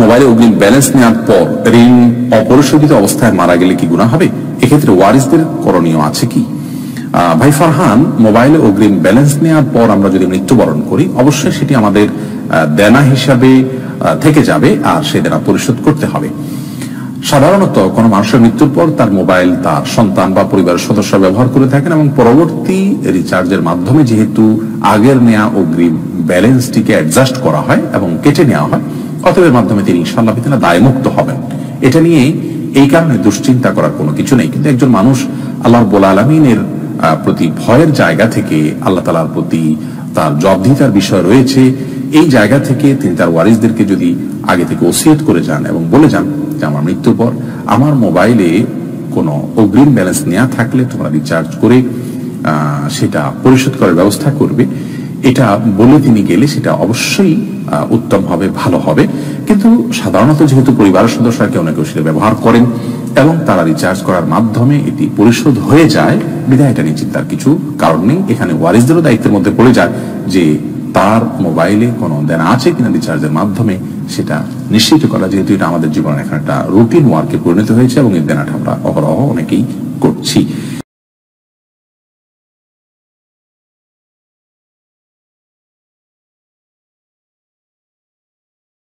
মোবাইলে অগ্রিম ব্যালেন্স নেওয়ার পর ঋণ অপরিশোধিত অবস্থায় মারা গেলে কি গুনাহ হবে? এক্ষেত্রে ওয়ারিসদের করণীয় আছে কি? ভাই ফারহান, মোবাইলে অগ্রিম ব্যালেন্স নেওয়ার পর আমরা যদি মৃত্যুবরণ করি অবশ্যই সেটি আমাদের দেনা হিসাবে থেকে যাবে আর সে দেনা পরিশোধ করতে হবে। সাধারণত কোনো মানুষের মৃত্যুর পর তার মোবাইল তার সন্তান বা পরিবারের সদস্য ব্যবহার করে থাকেন এবং পরবর্তী রিচার্জের মাধ্যমে যেহেতু আগের নেওয়া অগ্রিম ব্যালেন্সটিকে অ্যাডজাস্ট করা হয় এবং কেটে নেওয়া হয়, অতএবের মাধ্যমে তিনি ইনশাআল্লাহ তাআলা দায়মুক্ত হবেন। এটা নিয়ে এই কারণে দুশ্চিন্তা করার কোনো কিছু নেই। কিন্তু একজন মানুষ আল্লাহ রাব্বুল আলামিনের প্রতি ভয়ের জায়গা থেকে, আল্লাহ তাআলার প্রতি তার জবাবদিহিতার বিষয় রয়েছে, এই জায়গা থেকে তিনি তার ওয়ারিসদেরকে যদি আগে থেকে ওসিয়ত করে যান এবং বলে যান যে আমার মৃত্যুর পর আমার মোবাইলে কোনো অগ্রিম ব্যালেন্স নেওয়া থাকলে তোমরা রিচার্জ করে সেটা পরিশোধ করার ব্যবস্থা করবে, এটা বলে তিনি গেলে সেটা অবশ্যই উত্তম হবে, ভালো হবে। কিন্তু সাধারণত যেহেতু পরিবারের সদস্যরা কেউ না কেউ সেটা ব্যবহার করেন এবং তারা রিচার্জ করার মাধ্যমে এটি পরিশোধ হয়ে যায়, বিধায় এটা নিয়ে চিন্তার কিছু কারণ নেই। এখানে ওয়ারিসদেরও দায়িত্বের মধ্যে পড়ে যায় যে তার মোবাইলে কোনো দেনা আছে কিনা রিচার্জের মাধ্যমে সেটা নিশ্চিত করা, যেহেতু এটা আমাদের জীবনে এখন একটা রুটিন ওয়ার্কে পরিণত হয়েছে এবং এই দেনাটা আমরা অহরহ অনেকেই করছি।